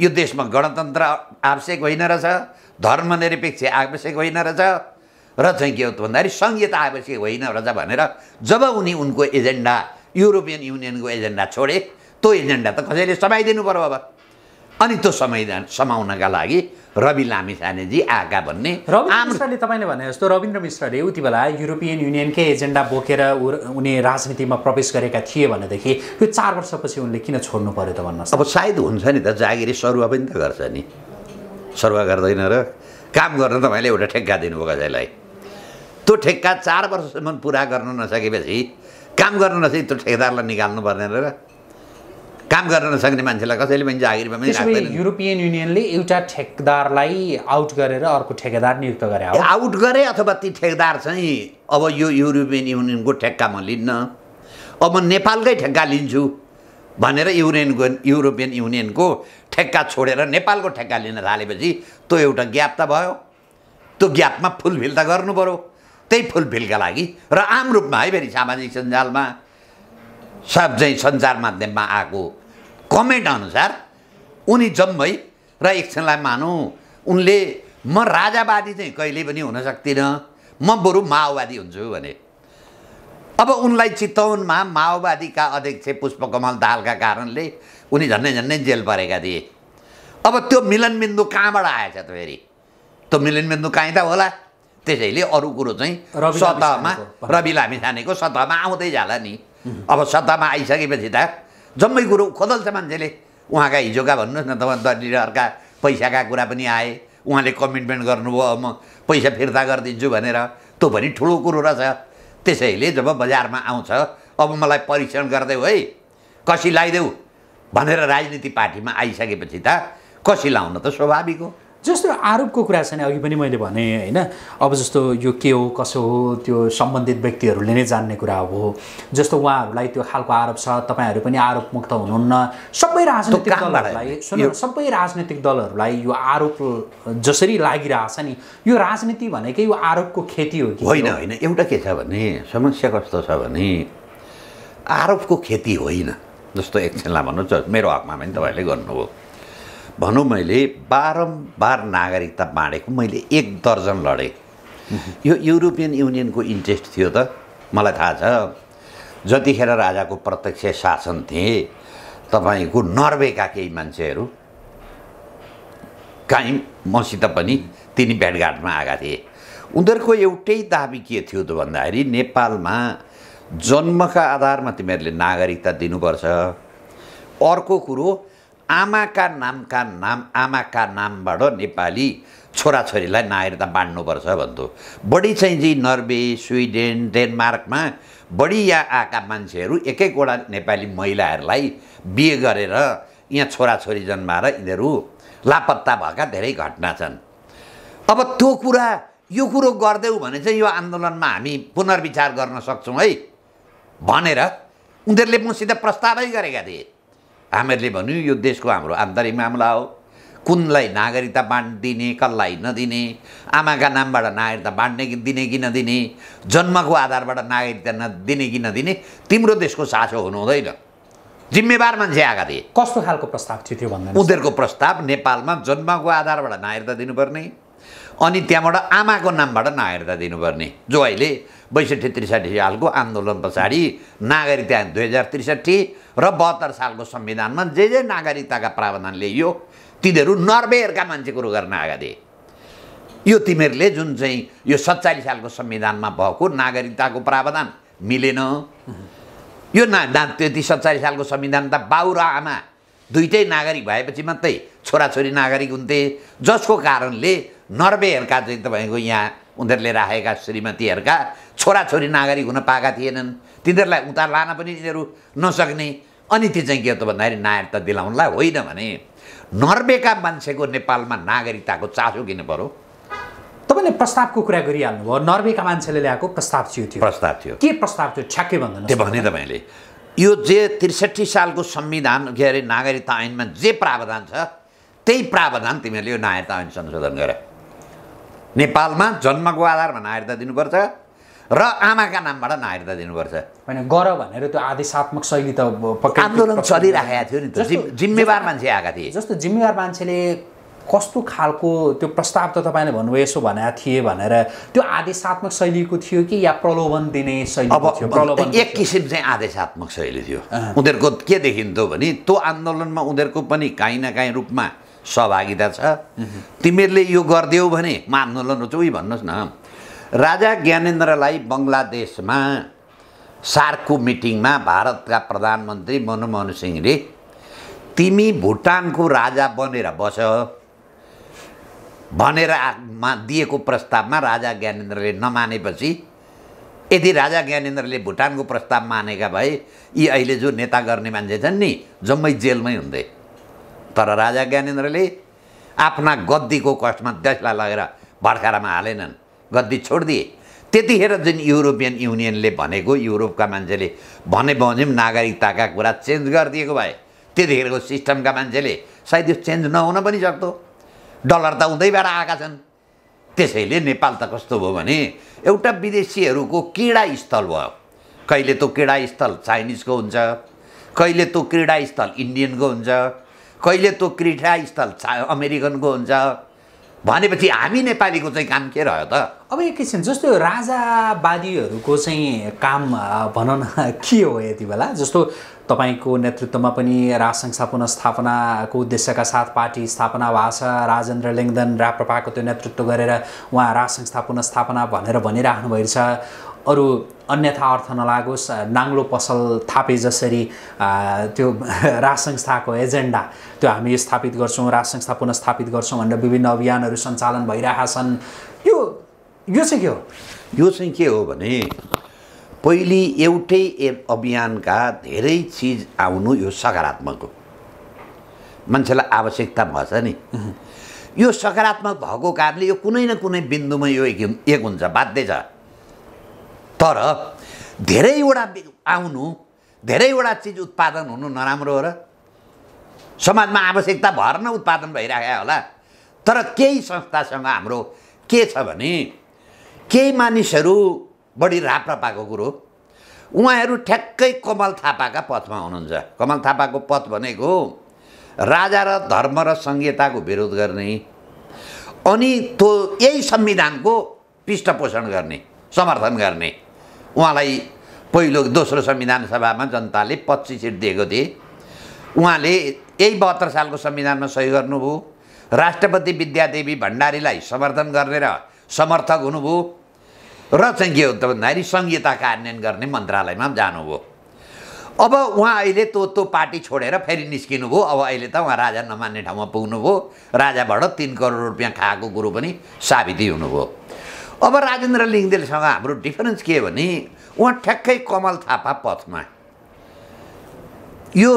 यो देशमा गणतन्त्र आवश्यक होइन रहेछ, धर्मनिरपेक्ष आवश्यक होइन रहेछ र चाहिँ के हो भन्दाखेरि संघीयता आवश्यक होइन रहेछ भनेर जब उनी उनको एजेन्डा युरोपियन युनियनको एजेन्डा छोडे, त्यो एजेन्डा त कसैले समाइदिनु पर्यो अब। अनि त्यो संविधान समाउनका लागि रवि लामिछानेजी आएका भन्ने रवि मिश्रले तपाईँले भने जस्तो रविन्द्र मिश्रले उति बेला युरोपियन युनियनकै एजेन्डा बोकेर उनी राजनीतिमा प्रवेश गरेका थिए भनेदेखि यो चार वर्षपछि उनले किन छोड्नु पर्यो त भन्नुहोस्। अब सायद हुन्छ नि त, जागिरी सरुवा पनि त गर्छ नि, सरुवा गर्दैन र काम गर्न तपाईँले एउटा ठेक्का दिनुभयो कसैलाई, त्यो ठेक्का चार वर्षसम्म पुरा गर्न नसकेपछि काम गर्न नसके त्यो ठेकेदारलाई निकाल्नु पर्ने र काम गर्न नसक्ने मान्छेलाई कसैले पनि जागिरमा पनि राख्दैन। युरोपियन युनियनले एउटा ठेकेदारलाई आउट गरेर अर्को ठेकेदार नियुक्त गरे, आउट गरे अथवा ती ठेकेदार चाहिँ अब यो युरोपियन युनियनको ठेक्का म लिन्न, अब म नेपालकै ठेक्का लिन्छु भनेर युनियनको युरोपियन युनियनको ठेक्का छोडेर नेपालको ठेक्का लिन थालेपछि त्यो एउटा ग्याप त भयो, त्यो ग्यापमा फुलफिल त गर्नु पर्यो। त्यही फुलफिलका लागि र आम रूपमा है फेरि सामाजिक सञ्जालमा सब चाहिँ सञ्चार माध्यममा आएको कमेन्ट अनुसार उनी जम्मै र एकछिनलाई मानौँ उनले म राजावादी चाहिँ कहिले पनि हुन सक्दिनँ, म बरु माओवादी हुन्छु भने। अब उनलाई चितवनमा माओवादीका अध्यक्ष पुष्पकमल दाहालका कारणले उनी झन्डै झन्डै जेल परेका थिए। अब त्यो मिलनबिन्दु कहाँबाट आएछ त फेरि, त्यो मिलनबिन्दु कहीँ त होला। त्यसैले अरू कुरो चाहिँ सतहमा रवि लामिछानेको सतहमा आउँदै जाला नि। अब सत्तामा आइसकेपछि त जम्मै कुरो खोदल्छ मान्छेले, उहाँका हिजोका भन्नुहोस् न तपाईँ दलितहरूका पैसाका कुरा पनि आए, उहाँले कमिटमेन्ट गर्नुभयो म पैसा फिर्ता गरिदिन्छु भनेर, त्यो पनि ठुलो कुरो रहेछ। त्यसैले जब बजारमा आउँछ अब मलाई परीक्षण गरिदेऊ है, कसी लगाइदेऊ भनेर राजनीति पार्टीमा आइसकेपछि त कसी लाउन त स्वाभाविक हो। जस्तो आरोपको कुरा छ नि, अघि पनि मैले भने हैन, अब जस्तो यो के हो कसो हो त्यो सम्बन्धित व्यक्तिहरूले नै जान्ने कुरा हो। जस्तो उहाँहरूलाई त्यो खालको आरोप छ, तपाईँहरू पनि आरोप मुक्त हुनुहुन्न। सबै राजनीतिक दलहरूलाई सुन्नु, सबै राजनीतिक दलहरूलाई यो आरोप जसरी लागिरहेछ नि, यो राजनीति भनेकै यो आरोपको खेती हो कि होइन? होइन, एउटा के छ भने समस्या कस्तो छ भने आरोपको खेती होइन। जस्तो एकछिनलाई भन्नुहोस्, मेरो हकमा पनि तपाईँहरूले गर्नुभयो, भनौँ मैले बारम्बार नागरिकता बाँडेको मैले एक दर्जन लडेँ। यो युरोपियन युनियनको इन्ट्रेस्ट थियो त मलाई थाहा छ, जतिखेर राजाको प्रत्यक्ष शासन थिए तपाईँको नर्वेका केही मान्छेहरू काहीँ मसित पनि तिनी भेटघाटमा आएका थिए। उनीहरूको एउटै दाबी के थियो त भन्दाखेरि नेपालमा जन्मका आधारमा तिमीहरूले नागरिकता दिनुपर्छ, अर्को कुरो आमाका नामका नाम आमाका नामबाट नेपाली छोराछोरीलाई नागरिकता बाँड्नुपर्छ भन्थ्यो। बढी चाहिँ जी नर्वे, स्विडेन, डेनमार्कमा बढी यहाँ आएका मान्छेहरू एकैवटा नेपाली महिलाहरूलाई बिहे गरेर यहाँ छोराछोरी जन्माएर यिनीहरू लापत्ता भएका धेरै घटना छन्। अब त्यो कुरा यो कुरो गरिदेऊ भने चाहिँ यो आन्दोलनमा हामी पुनर्विचार गर्न सक्छौँ है भनेर उनीहरूले मसित प्रस्तावै गरेका थिए। हामीहरूले भन्यो यो देशको हाम्रो आन्तरिक मामला हो, कुनलाई नागरिकता बाँडिदिने कसलाई नदिने, आमाका नामबाट नागरिकता बाँड्ने कि दिने कि नदिने, जन्मको आधारबाट नागरिकता नदिने कि नदिने, तिम्रो देशको सासो हुनुहुँदैन। जिम्मेवार मान्छे आएका थिए। कस्तो खालको प्रस्ताव थियो त्यो भन्दा? उनीहरूको प्रस्ताव नेपालमा जन्मको आधारबाट नागरिकता दिनुपर्ने अनि त्यहाँबाट आमाको नामबाट नागरिकता दिनुपर्ने, जो अहिले बैसठी त्रिसठी सालको आन्दोलन पछाडि नागरिकता दुई हजार त्रिसठी र बहत्तर सालको संविधानमा जे जे नागरिकताका प्रावधान ल्याइयो तिनीहरू नर्वेहरूका मान्छे कुरो गर्न आएका थिए। यो तिमीहरूले जुन चाहिँ यो सत्ताइस सालको संविधानमा भएको नागरिकताको प्रावधान मिलेन, यो ना त्यति सत्ताइस सालको संविधान त बाउ र आमा दुइटै नागरिक भएपछि मात्रै छोराछोरी नागरिक हुन्थे, जसको कारणले नर्वेहरूका चाहिँ तपाईँको यहाँ उनीहरूले राखेका श्रीमतीहरूका छोराछोरी नागरिक हुन पाएका थिएनन्, तिनीहरूलाई उता लान पनि तिनीहरू नसक्ने। अनि त्यो चाहिँ के हो त भन्दाखेरि नागरिकता दिलाउनलाई होइन भने नर्वेका मान्छेको नेपालमा नागरिकताको चासो किन पर्यो? तपाईँले प्रस्तावको कुरा गरिहाल्नुभयो, नर्वेका मान्छेले ल्याएको प्रस्ताव थियो। प्रस्ताव थियो के प्रस्ताव थियो ठ्याक्कै भन्दा त्यो भने तपाईँले यो जे त्रिसठी सालको संविधान के अरे नागरिकता ऐनमा जे प्रावधान छ त्यही प्रावधान तिमीहरूले यो नागरिकता ऐन संशोधन गर। नेपालमा जन्मको आधारमा नागरिकता दिनुपर्छ र आमाका नामबाट नागरिकता दिनुपर्छ होइन गर भनेर त्यो आदेशात्मक शैली त आन्दोलन चलिराखेको थियो नि, जिम्मेवार मान्छे आएका थिए। जस्तो जिम्मेवार मान्छेले कस्तो खालको त्यो प्रस्ताव त तपाईँले भन्नुभयो यसो भनेको थिए भनेर, त्यो आदेशात्मक शैलीको थियो कि या प्रलोभन दिने शैली थियो? प्रलोभन एक किसिम चाहिँ आदेशात्मक शैली थियो। उनीहरूको के देखिन्थ्यो भने त्यो आन्दोलनमा उनीहरूको पनि काहीँ न काहीँ रूपमा सहभागिता छ। तिमीहरूले यो गरिदेऊ भने म आन्दोलन उच्च उही भन्नुहोस् न। राजा ज्ञानेन्द्रलाई बङ्गलादेशमा सार्कको मिटिङमा भारतका प्रधानमन्त्री मनमोहन सिंहले तिमी भुटानको राजा बनेर बस भनेर मा दिएको प्रस्तावमा राजा ज्ञानेन्द्रले नमानेपछि, यदि राजा ज्ञानेन्द्रले भुटानको प्रस्ताव मानेका भए यी अहिले जो नेता गर्ने मान्छे छन् नि जम्मै जेलमै हुन्थे। तर राजा ज्ञानेन्द्रले आफ्ना गद्दीको कष्टमा देशलाई लगेर भर्खरामा हालेनन्, गद्दी छोडिदिए। त्यतिखेर जुन युरोपियन युनियनले भनेको, युरोपका मान्छेले भने बमोजिम नागरिकताका कुरा चेन्ज गरिदिएको भए त्यतिखेरको सिस्टमका मान्छेले सायद यो चेन्ज नहुन पनि सक्थ्यो। डलर त हुँदैबाट आएका छन्। त्यसैले नेपाल त कस्तो भयो भने एउटा विदेशीहरूको क्रीडास्थल भयो। कहिले त्यो क्रीडास्थल चाइनिजको हुन्छ, कहिले त्यो क्रीडास्थल इन्डियनको हुन्छ, कहिले त्यो क्रीडास्थल चा अमेरिकनको हुन्छ। भनेपछि हामी नेपालीको चाहिँ काम के रह्यो त? अब एक किसिम जस्तो राजावादीहरूको चाहिँ काम भनौँ न के हो यति बेला? जस्तो तपाईको नेतृत्वमा पनि राजसंस्था पुनर्स्थापनाको उद्देश्यका साथ पार्टी स्थापना भएको छ। राजेन्द्र लिङ्गदेन राप्रपाको त्यो नेतृत्व गरेर उहाँ राजसंस्था पुनर्स्थापना भनेर भनिराख्नु भएको छ। अरू अन्यथा अर्थ नलागोस्, नाङ्लो पसल थापे जसरी त्यो राजसंस्थाको एजेन्डा त्यो हामी स्थापित गर्छौँ, राजसंस्था पुनर्स्थापित गर्छौँ भनेर विभिन्न अभियानहरू सञ्चालन भइरहेका छन्। यो यो चाहिँ के हो? यो चाहिँ के हो भने पहिले एउटै अभियानका धेरै चिज आउनु यो सकारात्मक हो, मान्छेलाई आवश्यकता भएछ नि। यो सकारात्मक भएको कारणले यो कुनै न कुनै बिन्दुमा यो एक हुन्छ, बाध्य छ। तर धेरैवटा आउनु, धेरैवटा चिज उत्पादन हुनु नराम्रो हो र? समाजमा आवश्यकता भएर न उत्पादन भइराखेको होला। तर केही संस्थासँग हाम्रो के छ भने केही मानिसहरू बढी राप्रपाको कुरो, उहाँहरू ठ्याक्कै कमल थापाका पथमा हुनुहुन्छ। कमल थापाको पथ भनेको राजा र धर्म र संहिताको विरोध गर्ने अनि त्यो यही संविधानको पृष्ठपोषण गर्ने, समर्थन गर्ने। उहाँलाई पहिलो दोस्रो संविधान सभामा जनताले पच्चिस सिट दिएको थिए। उहाँले यही बहत्तर सालको संविधानमा सही गर्नुभयो। राष्ट्रपति विद्यादेवी भण्डारीलाई समर्थन गरेर समर्थक हुनुभयो र चाहिँ के हो त भन्दाखेरि संहिता कार्यान्वयन गर्ने मन्त्रालयमा जानुभयो। अब उहाँ अहिले त्यो त्यो पार्टी छोडेर फेरि निस्किनु भयो। अब अहिले त उहाँ राजा नमान्ने ठाउँमा पुग्नुभयो, राजाबाट तिन करोड रुपियाँ खाएको कुरो पनि साबिती हुनुभयो। अब राजेन्द्र लिङ्गदेनसँग हाम्रो डिफरेन्स के हो भने उहाँ ठ्याक्कै कमल थापा पथमा, यो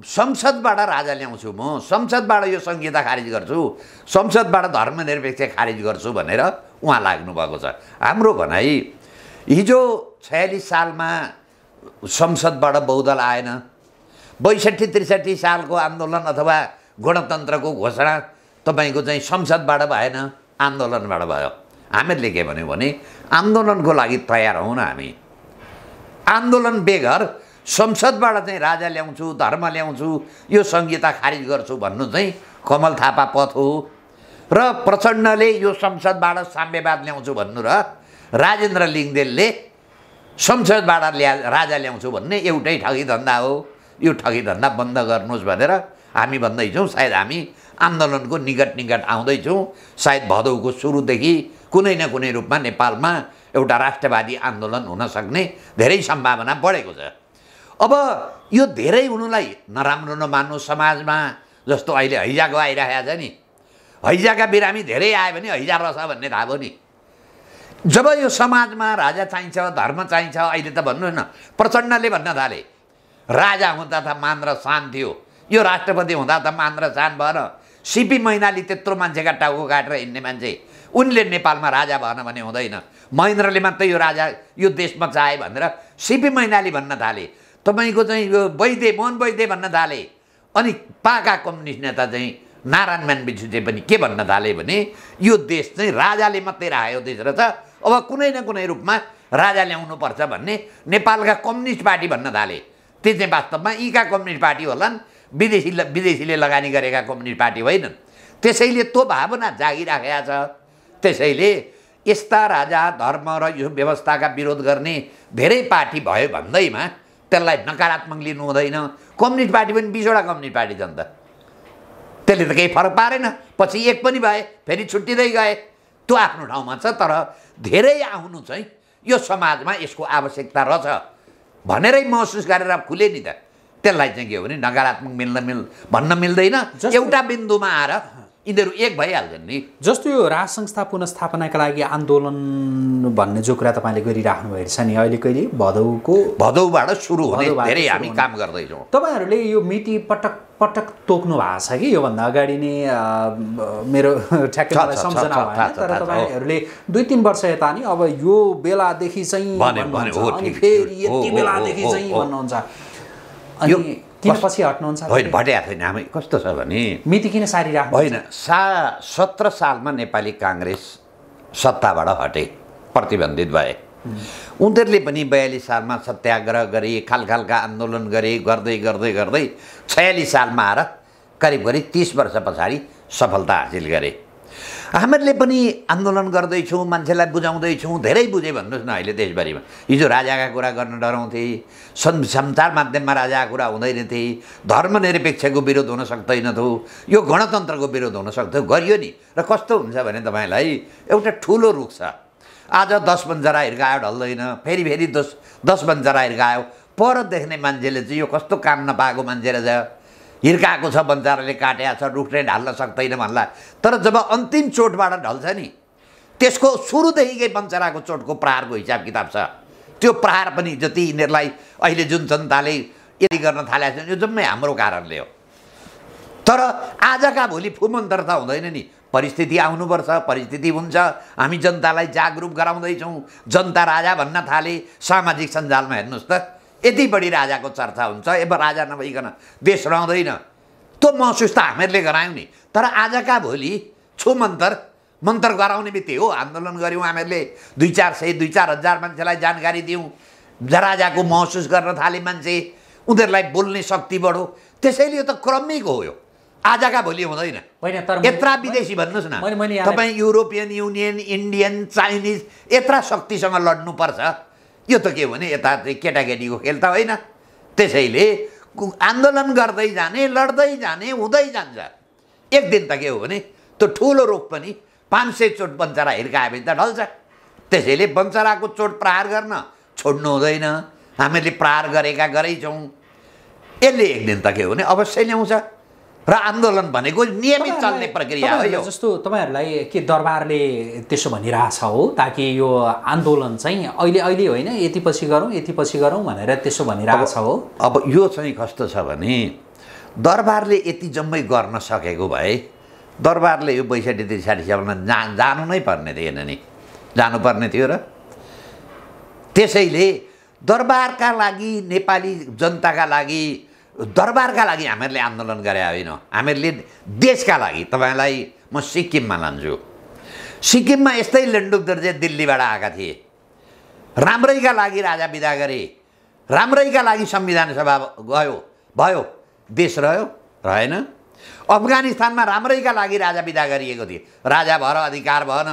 संसदबाट राजा ल्याउँछु म, संसदबाट यो संहिता खारिज गर्छु, संसदबाट धर्मनिरपेक्ष खारिज गर्छु भनेर उहाँ लाग्नुभएको छ। हाम्रो भनाइ हिजो छयालिस सालमा संसदबाट बहुदल आएन, बैसठी त्रिसठी सालको आन्दोलन अथवा गणतन्त्रको घोषणा तपाईँको चाहिँ संसदबाट भएन, आन्दोलनबाट भयो। हामीहरूले के भन्यौँ भने आन्दोलनको लागि तयार हौँ न हामी, आन्दोलन बेगर संसदबाट चाहिँ राजा ल्याउँछु, धर्म ल्याउँछु, यो संहिता खारिज गर्छु भन्नु चाहिँ कमल थापा पथ हो। र प्रचण्डले यो संसदबाट साम्यवाद ल्याउँछु भन्नु र राजेन्द्र लिङ्गदेनले संसदबाट ल्या राजा ल्याउँछु भन्ने एउटै ठगी धन्दा हो। यो ठगी धन्दा बन्द गर्नुहोस् भनेर हामी भन्दैछौँ। सायद हामी आन्दोलनको निकट निकट आउँदैछौँ। सायद भदौको सुरुदेखि कुनै न कुनै रूपमा नेपालमा एउटा राष्ट्रवादी आन्दोलन हुन सक्ने धेरै सम्भावना बढेको छ। अब यो धेरै हुनुलाई नराम्रो नमान्नु। समाजमा जस्तो अहिले हैजाको आइरहेको छ नि, हैजाका बिरामी धेरै आयो भने हैजा रस भन्ने थाहा भयो नि, जब यो समाजमा राजा चाहिन्छ, धर्म चाहिन्छ, अहिले त भन्नु न प्रचण्डले भन्न थाले राजा हुँदा त मान र शान थियो, यो राष्ट्रपति हुँदा त मान र शान भएन। सिपी मैनाली त्यत्रो मान्छेका टाउको काटेर हिँड्ने मान्छे, उनले नेपालमा राजा भएन भने हुँदैन। महेन्द्रले मात्रै यो राजा यो देशमा चाहे भनेर सिपी मैनाली भन्न थाले। तपाईँको चाहिँ यो वैद्य मोहन वैद्य भन्न थाले। अनि पाका कम्युनिस्ट नेता चाहिँ नारायण मानविजुले पनि के भन्न थाले भने यो देश चाहिँ राजाले मात्रै राख्यो देश रहेछ, अब कुनै न कुनै रूपमा राजा ल्याउनुपर्छ भन्ने नेपालका कम्युनिस्ट पार्टी भन्न थाले। त्यो चाहिँ वास्तवमा यीका कम्युनिस्ट पार्टी होलान्, विदेशी विदेशीले लगानी गरेका कम्युनिस्ट पार्टी होइनन्। त्यसैले त्यो भावना जागिराखेका छ। त्यसैले यस्ता राजा धर्म र यो व्यवस्थाका विरोध गर्ने धेरै पार्टी भयो भन्दैमा त्यसलाई नकारात्मक लिनु हुँदैन। कम्युनिस्ट पार्टी पनि बीसवटा कम्युनिस्ट पार्टी छन् त, त्यसले त केही फरक पारेन। पछि एक पनि भए फेरि छुट्टिँदै गए, त्यो आफ्नो ठाउँमा छ। तर धेरै आउनु चाहिँ यो समाजमा यसको आवश्यकता रहेछ भनेरै महसुस गरेर खुले नि त। त्यसलाई चाहिँ के हो भने नकारात्मक मिल्न मिल् भन्न मिल्दैन, एउटा बिन्दुमा आएर यिनीहरू एक भइहाल्छन् नि। जस्तो यो राज संस्था पुनस्थापनाका लागि आन्दोलन भन्ने जो कुरा तपाईँले गरिराख्नु भएको छ नि, अहिले कहिले भदौको भदौबाट सुरु हुने धेरै हामी काम गर्दैछौँ। तपाईँहरूले यो मिति पटक पटक तोक्नु भएको छ कि योभन्दा अगाडि नै? मेरो ठ्याक्कै सम्झना भएन, तर तपाईँहरूले दुई तिन वर्ष यता नि अब यो बेलादेखि चाहिँ अनि फेरि यति बेलादेखि चाहिँ भन्नुहुन्छ, अनि किन पछि हट्नुहुन्छ? होइन, भट्याएको छैन हामी। कस्तो छ भने मिति किन सारी राख्नु? होइन, सा सत्र सालमा नेपाली काङ्ग्रेस सत्ताबाट हटे, प्रतिबन्धित भए। उनीहरूले पनि बयालिस सालमा सत्याग्रह गरे, खालखालका आन्दोलन गरे, गर्दै गर्दै गर्दै छयालिस सालमा आएर करिब करिब तिस वर्ष पछाडि सफलता हासिल गरे। हामीहरूले पनि आन्दोलन गर्दैछौँ, मान्छेलाई बुझाउँदैछौँ, धेरै बुझे भन्नुहोस् न। अहिले देशभरिमा हिजो राजाका कुरा गर्न डराउँथे, सञ्चार माध्यममा राजाका कुरा हुँदैनथे, धर्मनिरपेक्षको विरोध हुन सक्दैनथ्यो, यो गणतन्त्रको विरोध हुन सक्थ्यो, गरियो नि। र कस्तो हुन्छ भने तपाईँलाई एउटा ठुलो रुख छ, आज दस बन्जरा हिर्कायो ढल्दैन, फेरि फेरि दस दस बन्जरा हिर्कायो। पर देख्ने मान्छेले चाहिँ यो कस्तो काम नपाएको मान्छे रहेछ, हिर्काएको छ, बन्जाराले काटेको छ, रुखले ढाल्न सक्दैन भन्ला। तर जब अन्तिम चोटबाट ढल्छ नि, त्यसको सुरुदेखिकै बन्जराको चोटको प्रहारको हिसाब किताब छ। त्यो प्रहार पनि जति यिनीहरूलाई अहिले जुन जनताले यति गर्न थालेको छ, यो जम्मै हाम्रो कारणले हो। तर आजका भोलि फुमन्तरता हुँदैन नि, परिस्थिति आउनुपर्छ, परिस्थिति हुन्छ। हामी जनतालाई जागरुक गराउँदैछौँ, जनता राजा भन्न थाले। सामाजिक सञ्जालमा हेर्नुहोस् त, यति बढी राजाको चर्चा हुन्छ, अब राजा नभइकन देश रहँदैन। त्यो महसुस त हामीहरूले गरायौँ नि, तर आजका भोलि छु मन्तर मन्तर गराउने बित्तिकै हो। आन्दोलन गऱ्यौँ हामीहरूले, दुई चार सय दुई चार हजार मान्छेलाई जानकारी दियौँ, राजाको महसुस गर्न थाले मान्छे, उनीहरूलाई बोल्ने शक्ति बढो। त्यसैले यो त क्रमिक हो, यो आजका भोलि हुँदैन। यत्रा विदेशी भन्नुहोस् न, तपाईँ युरोपियन युनियन, इन्डियन, चाइनिज यत्रा शक्तिसँग लड्नुपर्छ। यो त के हो भने यता केटाकेटीको खेल त होइन। त्यसैले आन्दोलन गर्दै जाने, लड्दै जाने हुँदै जान्छ। एक दिन त के हो भने त्यो ठुलो रोग पनि पाँच सय चोट बन्चरा हिर्काएपछि त ढल्छ। त्यसैले बन्चराको चोट प्रहार गर्न छोड्नु हुँदैन। हामीले प्रहार गरेका गरेछौँ, यसले एक दिन त के हो भने अवश्य ल्याउँछ। र आन्दोलन भनेको नियमित चल्ने प्रक्रिया हो। यो जस्तो तपाईँहरूलाई के दरबारले त्यसो भनिरहेछ हो, ताकि यो आन्दोलन चाहिँ अहिले अहिले होइन, यति पछि गरौँ यति पछि गरौँ भनेर त्यसो भनिरहेछ हो? अब यो चाहिँ कस्तो छ भने दरबारले यति जम्मै गर्न सकेको भए दरबारले यो बैसठी त्रिसाठी सालमा जा जानु नै पर्ने थिएन नि, जानुपर्ने थियो। र त्यसैले दरबारका लागि, नेपाली जनताका लागि, दरबारका लागि हामीहरूले आन्दोलन गरे होइन, हामीहरूले देशका लागि। तपाईँलाई म सिक्किममा लान्छु। सिक्किममा यस्तै लेन्डुक दर्जे दिल्लीबाट आएका थिए, राम्रैका लागि राजा बिदा गरे, राम्रैका लागि संविधान सभा गयो, भयो, देश रह्यो, रहेन। अफगानिस्तानमा राम्रैका लागि राजा बिदा गरिएको थिए, राजा भएर अधिकार भएन,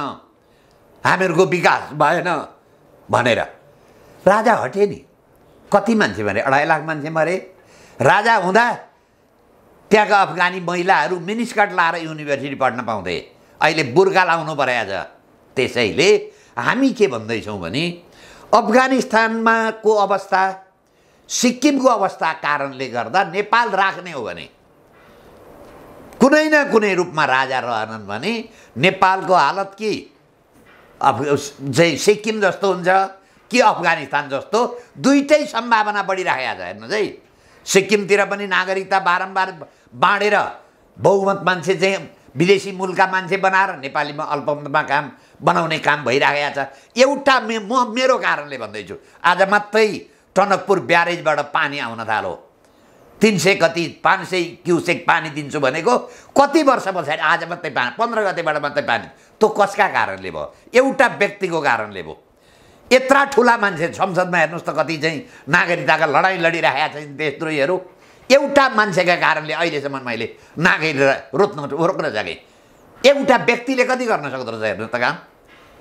हामीहरूको विकास भएन भनेर राजा हटे नि। कति मान्छे मरे? अढाई लाख मान्छे मरे। राजा हुँदा त्यहाँका अफगानी महिलाहरू मिनिस्कर्ट लाएर युनिभर्सिटी पढ्न पाउँथे, अहिले बुर्का लाउनु परेको छ। त्यसैले हामी के भन्दैछौँ भने अफगानिस्तानमा को अवस्था, सिक्किमको अवस्था कारणले गर्दा नेपाल राख्ने हो भने कुनै न कुनै रूपमा राजा रहनन् भने नेपालको हालत के? सिक्किम जस्तो हुन्छ कि अफगानिस्तान जस्तो, दुईटै सम्भावना बढिरहेको छ। हेर्नुहोस् है, सिक्किमतिर पनि नागरिकता बारम्बार बाँडेर बहुमत मान्छे चाहिँ विदेशी मूलका मान्छे बनाएर नेपालीमा अल्पमतमा काम बनाउने काम भइरहेको छ। एउटा मे म मेरो कारणले भन्दैछु, आज मात्रै टनकपुर ब्यारेजबाट पानी आउन थाल्यो, तीन सय कति पाँच सय क्युसेक पानी दिन्छु भनेको कति वर्ष पछाडि आज मात्रै पानी, पन्ध्र गतेबाट मात्रै पानी। त्यो कसका कारणले भयो? एउटा व्यक्तिको कारणले भयो। यत्रा ठुला मान्छे संसदमा हेर्नुहोस् त कति चाहिँ नागरिकताका लडाइँ लडिरहेका छन् देशद्रोहीहरू, एउटा मान्छेका कारणले अहिलेसम्म मैले नागरिक रोक्न रोक्न सकेँ। एउटा व्यक्तिले कति गर्न सक्दो रहेछ हेर्नुहोस् त काम,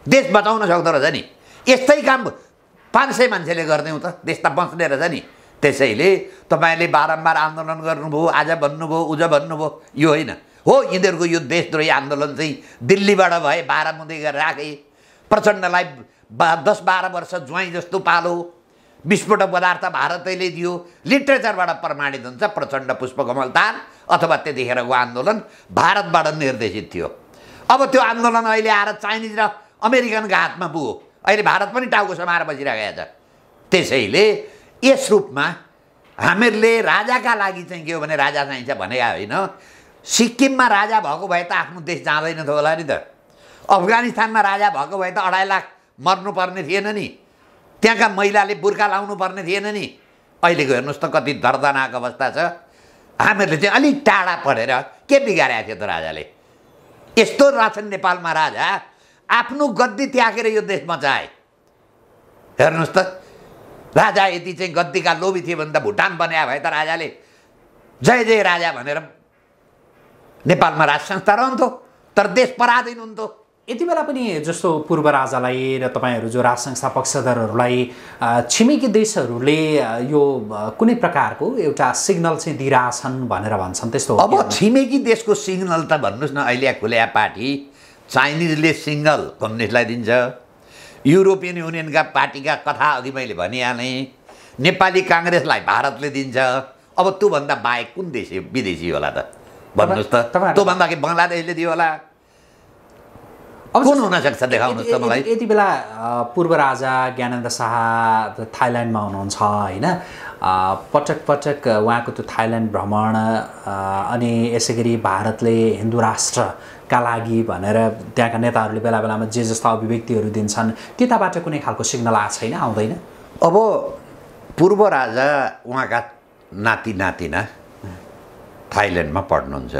देश बचाउन सक्दो रहेछ नि। यस्तै काम पाँच सय मान्छेले गरिदिउँ त देश त बच्ने रहेछ नि। त्यसैले तपाईँले बारम्बार आन्दोलन गर्नुभयो, आज भन्नुभयो, उज भन्नुभयो, यो होइन हो। यिनीहरूको यो देशद्रोही आन्दोलन चाहिँ दिल्लीबाट भए बाह्रमुदी गरेर राखे, प्रचण्डलाई बा दस बाह्र वर्ष ज्वाइँ जस्तो पालो, विस्फोटक पदार्थ भारतैले दियो, लिटरेचरबाट प्रमाणित हुन्छ प्रचण्ड पुष्पकमल दान अथवा त्यतिखेरको आन्दोलन भारतबाट निर्देशित थियो। अब त्यो आन्दोलन अहिले आएर चाइनिज र अमेरिकनको हातमा पुग्यो, अहिले भारत पनि टाउको समाएर बसिरहेको छ। त्यसैले यस रूपमा हामीहरूले राजाका लागि चाहिँ के हो भने राजा चाहिन्छ भने होइन, सिक्किममा राजा भएको भए त आफ्नो देश जाँदैन थियो होला नि त, अफगानिस्तानमा राजा भएको भए त अढाई लाख मर्नुपर्ने थिएन नि, त्यहाँका महिलाले बुर्खा लाउनु पर्ने थिएन नि। अहिलेको हेर्नुहोस् त कति दर्दनाक अवस्था छ। हामीहरूले चाहिँ अलिक टाढा पढेर के बिगारेको थियो त राजाले? यस्तो रासन नेपालमा राजा आफ्नो गद्दी त्यागेर यो देश बचाए। हेर्नुहोस् त, राजा यदि चाहिँ गद्दीका लोभी थिए भने त भुटान बनाए भए त राजाले जय जय राजा भनेर नेपालमा राज संस्था रहन्थ्यो, तर देश पराधीन हुन्थ्यो। यति बेला पनि जस्तो पूर्व राजालाई र तपाईँहरू जो राज संस्था पक्षधरहरूलाई छिमेकी देशहरूले यो कुनै प्रकारको एउटा सिग्नल चाहिँ दिइरहेछन् भनेर भन्छन्, त्यस्तो हो? अब छिमेकी देशको सिग्नल त भन्नुहोस् न, अहिले खुल्या पार्टी चाइनिजले सिग्नल कम्युनिस्टलाई दिन्छ, युरोपियन युनियनका पार्टीका कथा अघि मैले भनिहालेँ, नेपाली काङ्ग्रेसलाई भारतले दिन्छ। अब त्योभन्दा बाहेक कुन देश विदेशी होला त भन्नुहोस् त? त्योभन्दा कि बङ्गलादेशले दियो होला? अब कुन हुनसक्छ देखाउनुहोस् त मलाई। यति बेला पूर्व राजा ज्ञानेन्द्र शाह थाइल्यान्डमा हुनुहुन्छ होइन, पटक पटक उहाँको त्यो थाइल्यान्ड भ्रमण, अनि यसै गरी भारतले हिन्दू राष्ट्रका लागि भनेर त्यहाँका नेताहरूले बेला बेलामा जे जस्ता अभिव्यक्तिहरू दिन्छन्, त्यताबाट कुनै खालको सिग्नल आएको छैन, आउँदैन? अब पूर्व राजा उहाँका नाति नातिना थाइल्यान्डमा पढ्नुहुन्छ,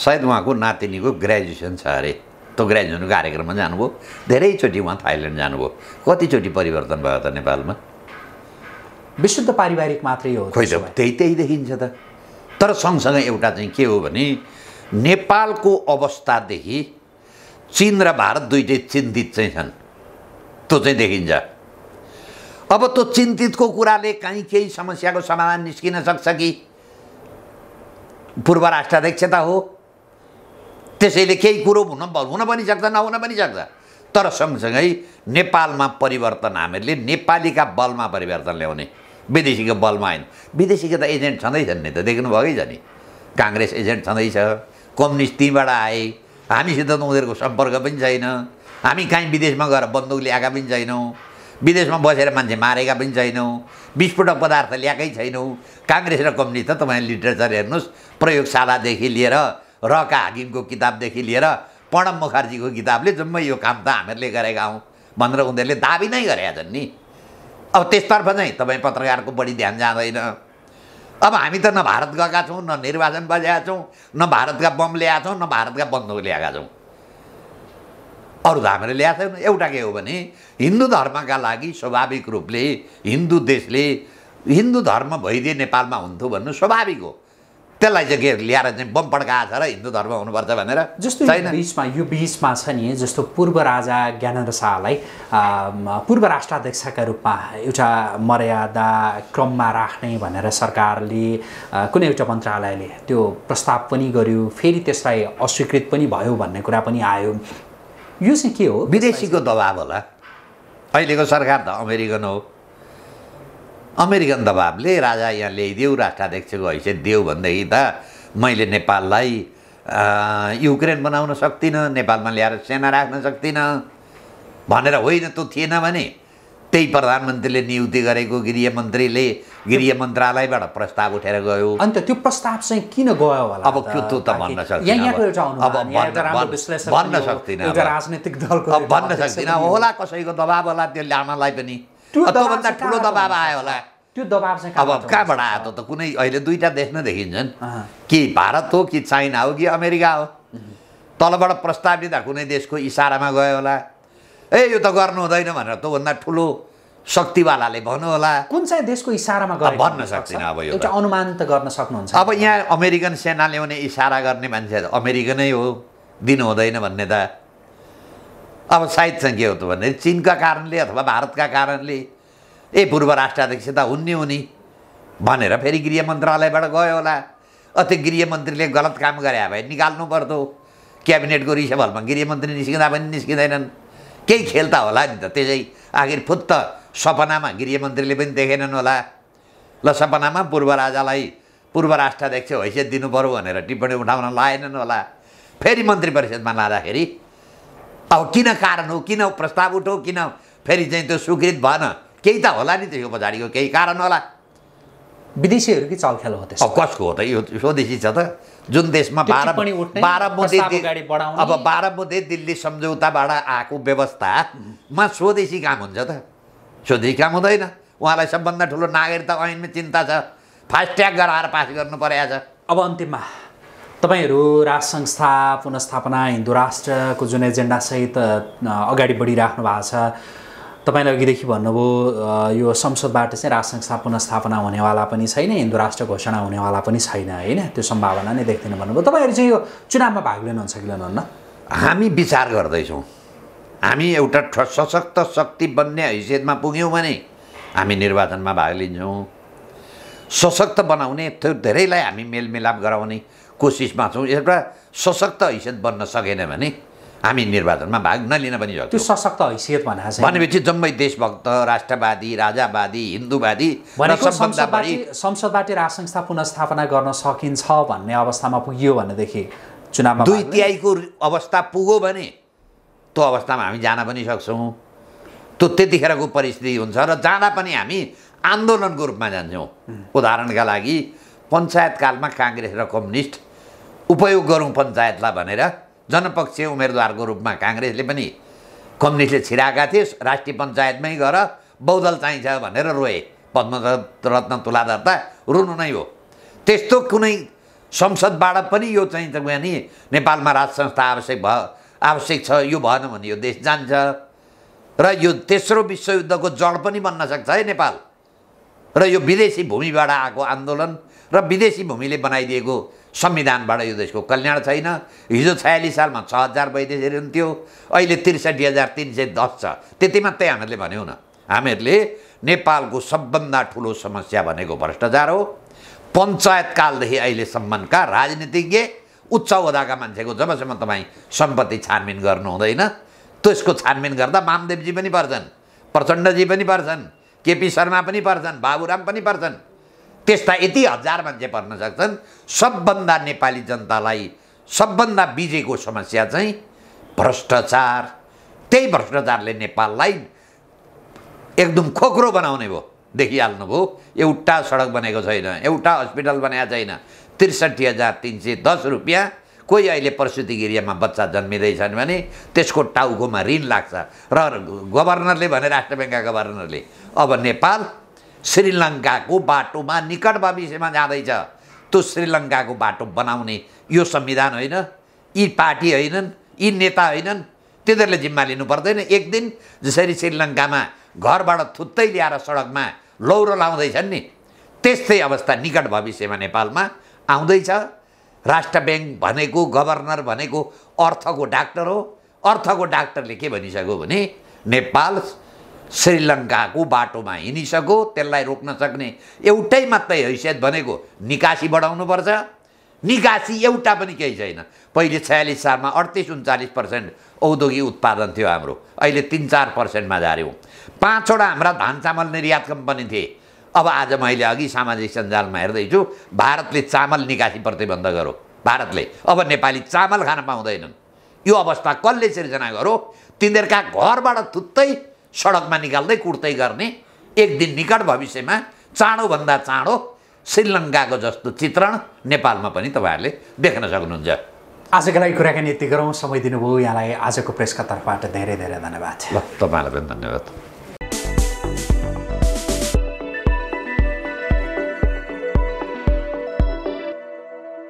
सायद उहाँको नातिनीको ग्रेजुएसन छ अरे, त्यो ग्रेजुएसन कार्यक्रममा जानुभयो, धेरैचोटि उहाँ थाइल्यान्ड जानुभयो। कतिचोटि परिवर्तन भयो त नेपालमा? विशुद्ध पारिवारिक मात्रै हो, खोइ त त्यही त्यही देखिन्छ त। तर सँगसँगै एउटा चाहिँ के हो भने नेपालको अवस्थादेखि चीन र भारत दुइटै चिन्तित चाहिँ छन्, त्यो चाहिँ देखिन्छ। अब त्यो चिन्तितको कुराले कहीँ केही समस्याको समाधान निस्किन सक्छ कि? पूर्व राष्ट्राध्यक्ष त हो, त्यसैले केही कुरो हुन हुन पनि सक्छ, नहुन पनि सक्छ। तर सँगसँगै नेपालमा परिवर्तन हामीहरूले नेपालीका बलमा परिवर्तन ल्याउने, विदेशीको बलमा होइन। विदेशीको त एजेन्ट छँदैछन् नि त, देख्नुभएकै छ नि, काङ्ग्रेस एजेन्ट छँदैछ, कम्युनिस्ट तीबाट आए, हामीसित त उनीहरूको सम्पर्क पनि छैन, हामी कहीँ विदेशमा गएर बन्दुक ल्याएका पनि छैनौँ, विदेशमा बसेर मान्छे मारेका पनि छैनौँ, विस्फोटक पदार्थ ल्याएकै छैनौँ। काङ्ग्रेस र कम्युनिस्ट त तपाईँले लिटरेचर हेर्नुहोस्, प्रयोगशालादेखि लिएर रका हाकिमको किताबदेखि लिएर प्रणब मुखर्जीको किताबले जम्मै यो काम त हामीहरूले गरेका हौँ भनेर उनीहरूले दाबी नै गरेका छन् नि। अब त्यसतर्फ चाहिँ तपाईँ पत्रकारको बढी ध्यान जाँदैन। अब हामी त न भारत गएका छौँ, न निर्वाचन बजेका छौँ, न भारतका बम ल्याएका छौँ, न भारतका बन्दुक ल्याएका छौँ, अरू त हामीले ल्याएको छैनौँ। एउटा के हो भने हिन्दू धर्मका लागि स्वाभाविक रूपले हिन्दू देशले हिन्दू धर्म भइदिए नेपालमा हुन्थ्यो भन्नु स्वाभाविक हो, त्यसलाई चाहिँ के ल्याएर चाहिँ बम पड्काएको छ र हिन्दू धर्म हुनुपर्छ भनेर जस्तो छैन। बिचमा यो बिचमा छ नि, जस्तो पूर्व राजा ज्ञानेन्द्र शाहलाई पूर्व राष्ट्राध्यक्षका रूपमा एउटा मर्यादा क्रममा राख्ने भनेर सरकारले कुनै एउटा मन्त्रालयले त्यो प्रस्ताव पनि गर्यो, फेरि त्यसलाई अस्वीकृत पनि भयो भन्ने कुरा पनि आयो। यो चाहिँ के हो? विदेशीको दबाब होला। अहिलेको सरकार त अमेरिकन हो, अमेरिकन दबाबले राजा यहाँ ल्याइदेऊ, राष्ट्राध्यक्षको हैसियत देऊ भनेदेखि त मैले नेपाललाई युक्रेन बनाउन सक्दिनँ, नेपालमा ल्याएर सेना राख्न सक्दिनँ, भनेर होइन, त्यो थिएन भने त्यही प्रधानमन्त्रीले नियुक्ति गरेको गृहमन्त्रीले गृह मन्त्रालयबाट प्रस्ताव उठेर गयो। अन्त त्यो प्रस्ताव चाहिँ किन गयो होला? अब त्यो त भन्न सक्दिनँ, एउटा राजनीतिक दलको भन्न सक्दिनँ होला, कसैको दबाब होला, त्यो ल्याउनलाई पनि त्योभन्दा ठुलो दबाब आयो होला। त्यो दबाब चाहिँ अब कहाँबाट आयो त? कुनै अहिले दुईटा देख्न देखिन्छन् कि भारत हो कि चाइना हो कि अमेरिका हो। तलबाट प्रस्ताव दिँदा कुनै देशको इसारामा गयो होला, ए यो त गर्नु हुँदैन भनेर त्योभन्दा ठुलो शक्तिवालाले भन्नु होला। कुन चाहिँ देशको इसारामा गयो भन्न सक्दिनँ, अब यो एउटा अनुमान त गर्न सक्नुहुन्छ। अब यहाँ अमेरिकन सेना ल्याउने इसारा गर्ने मान्छे अमेरिकनै हो, दिनु हुँदैन भन्ने त। अब सायद चाहिँ के हो त भने चीनका कारणले अथवा भारतका कारणले ए पूर्व राष्ट्राध्यक्ष त हुन्ने हुने भनेर फेरि गृह मन्त्रालयबाट गयो होला। अति गृहमन्त्रीले गलत काम गरे भए निकाल्नु पर्थ्यो, क्याबिनेटको रिसेभलमा गृहमन्त्री निस्किँदा पनि निस्किँदैनन्, केही खेल त होला नि त। त्यसै आखिर फुत्त सपनामा गृहमन्त्रीले पनि देखेनन् होला, ल सपनामा पूर्व राजालाई पूर्व राष्ट्राध्यक्ष हैसियत दिनु पर्यो भनेर टिप्पणी उठाउन लाएनन् होला। फेरि मन्त्री परिषदमा लाँदाखेरि अब किन कारण हो, किन प्रस्ताव उठो, किन फेरि चाहिँ त्यो स्वीकृत भएन, केही त होला नि त्यो पछाडिको केही कारण होला। विदेशीहरूकै चलखेल हो त्यसको, कसको हो त? यो स्वदेशी छ त। जुन देशमा बाह्र बाह्र बुधे अब बाह्र बुधे दिल्ली सम्झौताबाट आएको व्यवस्थामा स्वदेशी काम हुन्छ त? स्वदेशी काम हुँदैन। उहाँलाई सबभन्दा ठुलो नागरिकता ऐनमा चिन्ता छ, फास्ट्याग गराएर पास गर्नु परेको छ। अब अन्तिममा तपाईँहरू राष्ट्र संस्था पुनस्थापना हिन्दू राष्ट्रको जुन एजेन्डासहित अगाडि बढिराख्नु भएको छ, तपाईँले अघिदेखि भन्नुभयो यो संसदबाट चाहिँ राष्ट्र संस्था पुनस्थापना हुनेवाला पनि छैन, हिन्दू राष्ट्र घोषणा हुनेवाला पनि छैन, होइन? त्यो सम्भावना नै देख्दैन भन्नुभयो। तपाईँहरू चाहिँ यो चुनावमा भाग लिनुहुन्छ कि लिनुहुन्न? हामी विचार गर्दैछौँ। हामी एउटा सशक्त शक्ति बन्ने हैसियतमा पुग्यौँ भने हामी निर्वाचनमा भाग लिन्छौँ। सशक्त बनाउने, त्यो धेरैलाई हामी मेलमिलाप गराउने कोसिसमा छौँ। एउटा सशक्त हैसियत बन्न सकेन भने हामी निर्वाचनमा भाग नलिन पनि सक्छौँ। त्यो सशक्त हैसियत भनेपछि जम्मै देशभक्त, राष्ट्रवादी, राजावादी, हिन्दूवादी संसदबाट राष्ट्र संस्था पुनस्थापना गर्न सकिन्छ भन्ने अवस्थामा पुग्यो भनेदेखि चुनावमा दुई तिहाईको अवस्था पुग्यो भने त्यो अवस्थामा हामी जान पनि सक्छौँ। त्यो त्यतिखेरको परिस्थिति हुन्छ र जाँदा पनि हामी आन्दोलनको रूपमा जान्छौँ। उदाहरणका लागि पञ्चायतकालमा काङ्ग्रेस र कम्युनिस्ट उपयोग गरौँ पञ्चायतलाई भनेर जनपक्षीय उम्मेदवारको रूपमा काङ्ग्रेसले पनि कम्युनिस्टले छिराएका थिए, राष्ट्रिय पञ्चायतमै गएर बहुदल चाहिन्छ भनेर रोए। पद्म रत्न तुलाधर त रुनु नै हो। त्यस्तो कुनै संसदबाट पनि यो चाहिन्छ भने नेपालमा राज संस्था आवश्यक भयो, आवश्यक छ। यो भएन भने यो देश जान्छ र यो तेस्रो विश्वयुद्धको जड पनि बन्न सक्छ है नेपाल। र यो विदेशी भूमिबाट आएको आन्दोलन र विदेशी भूमिले बनाइदिएको संविधानबाट यो देशको कल्याण छैन। हिजो छयालिस सालमा छ हजार वैदेशिक हुन्थ्यो, अहिले त्रिसठी हजार तिन सय दस छ। त्यतिमा त्यही हामीहरूले भन्यौँ न, हामीहरूले नेपालको सबभन्दा ठुलो समस्या भनेको भ्रष्टाचार हो। पञ्चायतकालदेखि अहिलेसम्मका राजनीतिज्ञ उच्च ओहदाका मान्छेको जबसम्म तपाईँ सम्पत्ति छानबिन गर्नु हुँदैन, त्यसको छानबिन गर्दा बामदेवजी पनि पर्छन्, प्रचण्डजी पनि पर्छन्, केपी शर्मा पनि पर्छन्, बाबुराम पनि पर्छन्। त्यस्ता यति हजार मान्छे पर्न सक्छन्। सबभन्दा नेपाली जनतालाई सबभन्दा बिजेको समस्या चाहिँ भ्रष्टाचार। त्यही भ्रष्टाचारले नेपाललाई एकदम खोक्रो बनाउने भयो। देखिहाल्नुभयो, एउटा सडक बनेको छैन, एउटा हस्पिटल बनाएको छैन। त्रिसठी हजार तिन सय दस रुपियाँ कोही अहिले प्रसुति गृहमा बच्चा जन्मिँदैछन् भने त्यसको टाउकोमा ऋण लाग्छ। र गभर्नरले भने, राष्ट्र ब्याङ्कका गभर्नरले, अब नेपाल श्रीलङ्काको बाटोमा निकट भविष्यमा जाँदैछ। त्यो श्रीलङ्काको बाटो बनाउने यो संविधान होइन, यी पार्टी होइनन्, यी नेता होइनन्, तिनीहरूले जिम्मा लिनु पर्दैन। एक दिन जसरी श्रीलङ्कामा घरबाट थुत्तै ल्याएर सडकमा लौरो लाउँदैछन् नि, त्यस्तै अवस्था निकट भविष्यमा नेपालमा आउँदैछ। राष्ट्र ब्याङ्क भनेको, गभर्नर भनेको अर्थको डाक्टर हो। अर्थको डाक्टरले के भनिसक्यो भने नेपाल श्रीलङ्काको बाटोमा हिँडिसक्यो, त्यसलाई रोक्न सक्ने एउटै मात्रै हैसियत भनेको निकासी बढाउनुपर्छ। निकासी एउटा पनि केही छैन। पहिले छयालिस सालमा अडतिस उन्चालिस पर्सेन्ट औद्योगिक उत्पादन थियो हाम्रो, अहिले तिन चार पर्सेन्टमा झार्यौँ। पाँचवटा हाम्रा धान चामल निर्यात कम्पनी थिए। अब आज मैले अघि सामाजिक सञ्जालमा हेर्दैछु, भारतले चामल निकासी प्रतिबन्ध गर्यो। भारतले अब नेपाली चामल खान पाउँदैनन्। यो अवस्था कसले सिर्जना गर्यो? तिनीहरूका घरबाट थुत्तै सडकमा निकाल्दै कुट्दै गर्ने एक दिन निकट भविष्यमा चाँडोभन्दा चाँडो श्रीलङ्काको जस्तो चित्रण नेपालमा पनि तपाईँहरूले देख्न सक्नुहुन्छ। आजको लागि कुराकानी यति गरौँ। समय दिनुभयो यहाँलाई। आजको प्रेसका तर्फबाट धेरै धेरै धन्यवाद। तपाईँलाई पनि धन्यवाद।